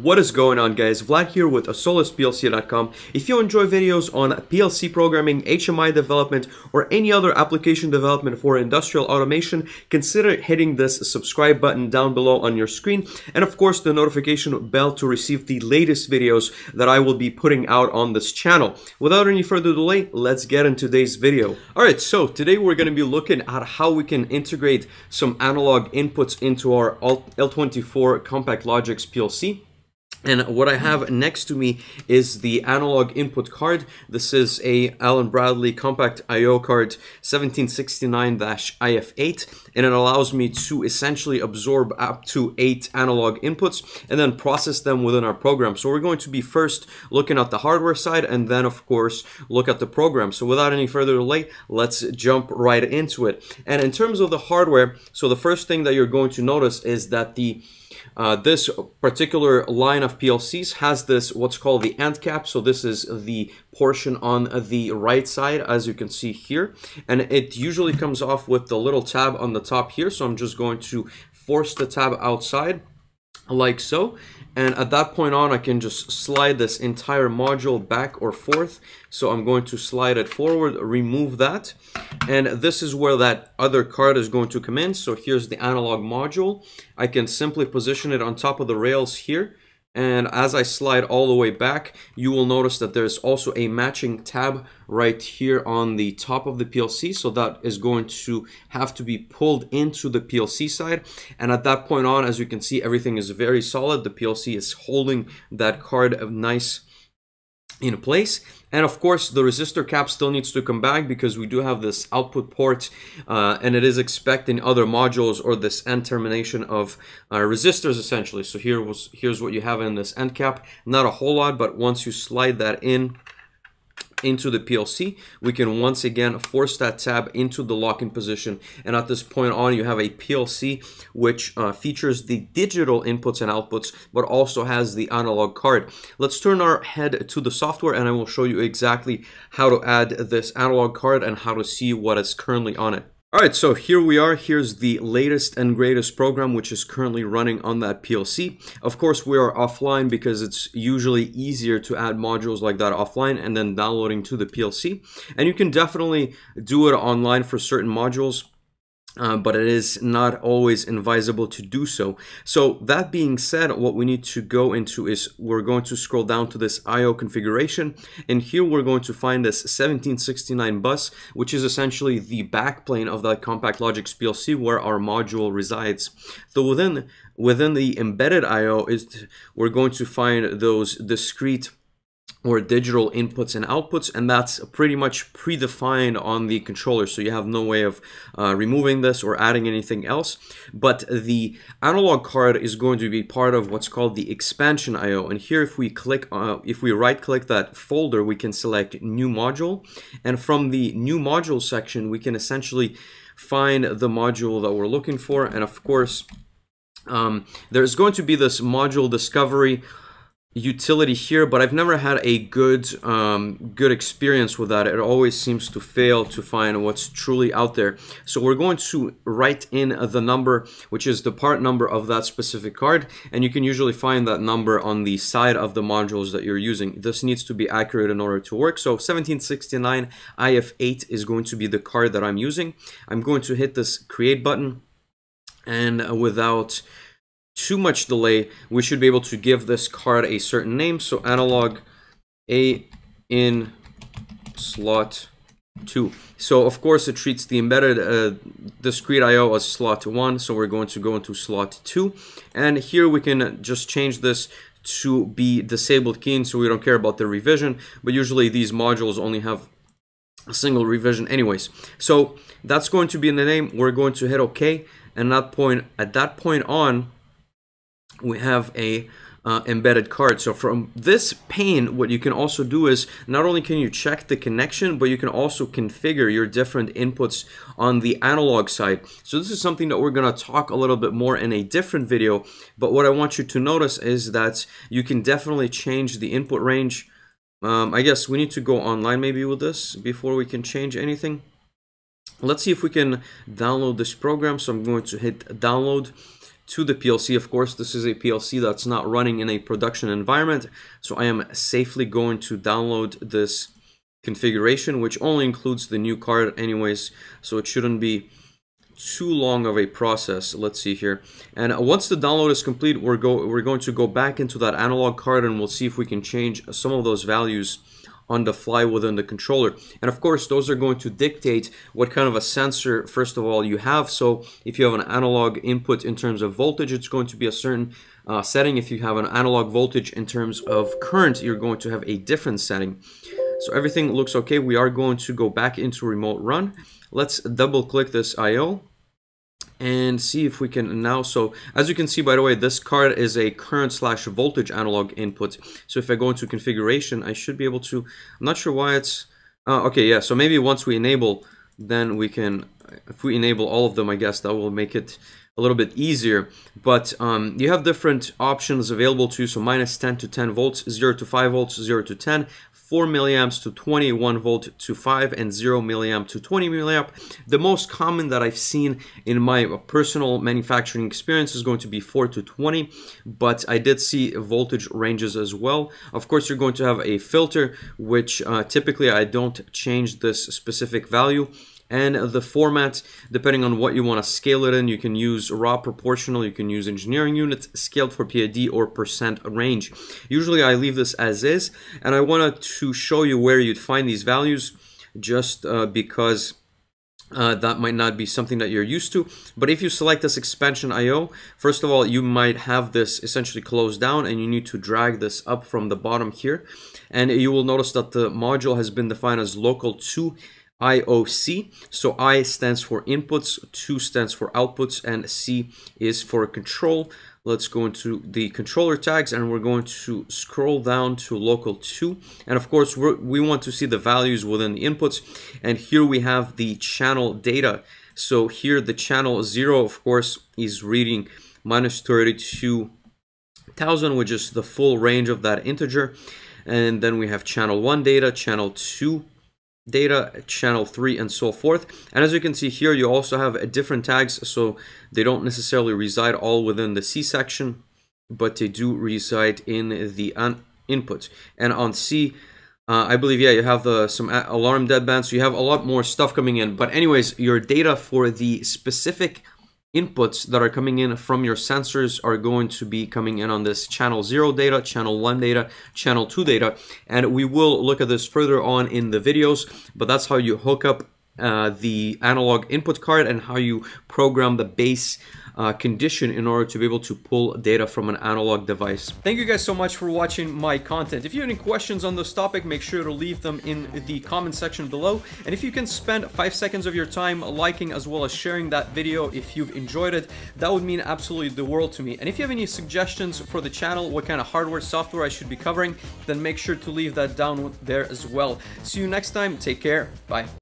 What is going on, guys? Vlad here with SolisPLC.com. If you enjoy videos on PLC programming, HMI development, or any other application development for industrial automation, consider hitting this subscribe button down below on your screen, and of course the notification bell to receive the latest videos that I will be putting out on this channel. Without any further delay, let's get into today's video. Alright, so today we're going to be looking at how we can integrate some analog inputs into our L24 CompactLogix PLC. And what I have next to me is the analog input card. This is a Allen Bradley compact I/O card 1769-IF8, and it allows me to essentially absorb up to 8 analog inputs and then process them within our program. So we're going to be first looking at the hardware side and then of course look at the program. So without any further delay, let's jump right into it. And in terms of the hardware, so the first thing that you're going to notice is that the this particular line of PLCs has this what's called the end cap. So this is the portion on the right side, as you can see here, and it usually comes off with the little tab on the top here. So I'm just going to force the tab outside like so, and at that point on I can just slide this entire module back or forth. So I'm going to slide it forward, remove that, and this is where that other card is going to come in. So here's the analog module. I can simply position it on top of the rails here, and as I slide all the way back, you will notice that there's also a matching tab right here on the top of the PLC. So that is going to have to be pulled into the PLC side. And at that point on, as you can see, everything is very solid. The PLC is holding that card nice in place. And of course the resistor cap still needs to come back because we do have this output port and it is expecting other modules or this end termination of resistors essentially. So here's what you have in this end cap. Not a whole lot, but once you slide that in into the PLC, we can once again force that tab into the locking position, and at this point on you have a PLC which features the digital inputs and outputs but also has the analog card. Let's turn our head to the software and I will show you exactly how to add this analog card and how to see what is currently on it. Alright, so here we are. Here's the latest and greatest program which is currently running on that PLC. Of course, we are offline because it's usually easier to add modules like that offline and then downloading to the PLC. And you can definitely do it online for certain modules. But it is not always advisable to do so. So that being said, what we need to go into is we're going to scroll down to this I/O configuration, and here we're going to find this 1769 bus, which is essentially the backplane of that CompactLogix PLC where our module resides. So within the embedded I/O is we're going to find those discrete or digital inputs and outputs, and that's pretty much predefined on the controller, so you have no way of removing this or adding anything else. But the analog card is going to be part of what's called the expansion I/O, and here if we right click that folder, we can select new module, and from the new module section we can essentially find the module that we're looking for. And of course there's going to be this module discovery utility here, but I've never had a good good experience with that. It always seems to fail to find what's truly out there. So we're going to write in the number, which is the part number of that specific card, and you can usually find that number on the side of the modules that you're using. This needs to be accurate in order to work. So 1769 IF8 is going to be the card that I'm using. I'm going to hit this create button, and without too much delay we should be able to give this card a certain name. So analog A in slot 2. So of course it treats the embedded discrete I/O as slot 1, so we're going to go into slot 2, and here we can just change this to be disabled keying so we don't care about the revision, but usually these modules only have a single revision anyways. So that's going to be in the name. We're going to hit OK, and at that point on we have a embedded card. So from this pane, what you can also do is not only can you check the connection, but you can also configure your different inputs on the analog side. So this is something that we're going to talk a little bit more in a different video, but what I want you to notice is that you can definitely change the input range. I guess we need to go online maybe with this before we can change anything. Let's see if we can download this program. So I'm going to hit download to the PLC. Of course, this is a PLC that's not running in a production environment, so I am safely going to download this configuration, which only includes the new card anyways, so it shouldn't be too long of a process. Let's see here. And once the download is complete, we're going to go back into that analog card, and we'll see if we can change some of those values on the fly within the controller. And of course, those are going to dictate what kind of a sensor, first of all, you have. So if you have an analog input in terms of voltage, it's going to be a certain setting. If you have an analog voltage in terms of current, you're going to have a different setting. So everything looks okay. We are going to go back into remote run. Let's double click this IO and see if we can now. So as you can see, by the way, this card is a current slash voltage analog input. So if I go into configuration, I should be able to, I'm not sure why it's, okay, yeah. So maybe once we enable, then we can, if we enable all of them, I guess that will make it a little bit easier. But you have different options available to you. So minus 10 to 10 volts, 0 to 5 volts, 0 to 10. 4 milliamps to 21 volt to 5, and 0 milliamp to 20 milliamp. The most common that I've seen in my personal manufacturing experience is going to be 4 to 20, but I did see voltage ranges as well. Of course, you're going to have a filter, which typically I don't change this specific value. And the format, depending on what you want to scale it in, you can use raw proportional, you can use engineering units, scaled for PID, or percent range. Usually I leave this as is, and I wanted to show you where you'd find these values, just because that might not be something that you're used to. But if you select this expansion IO, first of all, you might have this essentially closed down, and you need to drag this up from the bottom here. And you will notice that the module has been defined as local to IOC. So I stands for inputs, 2 stands for outputs, and C is for control. Let's go into the controller tags, and we're going to scroll down to local 2. And of course, we want to see the values within the inputs. And here we have the channel data. So here the channel 0, of course, is reading minus 32,000, which is the full range of that integer. And then we have channel 1 data, channel 2 data, channel 3, and so forth. And as you can see here, you also have different tags, so they don't necessarily reside all within the C section, but they do reside in the input. And on C, I believe, yeah, you have some alarm deadband, so you have a lot more stuff coming in. But anyways, your data for the specific inputs that are coming in from your sensors are going to be coming in on this channel 0 data, channel 1 data, channel 2 data, and we will look at this further on in the videos. But that's how you hook up the analog input card, and how you program the base condition in order to be able to pull data from an analog device. Thank you guys so much for watching my content. If you have any questions on this topic, make sure to leave them in the comment section below. And if you can spend 5 seconds of your time liking as well as sharing that video if you've enjoyed it, that would mean absolutely the world to me. And if you have any suggestions for the channel, what kind of hardware, software I should be covering, then make sure to leave that down there as well. See you next time. Take care. Bye.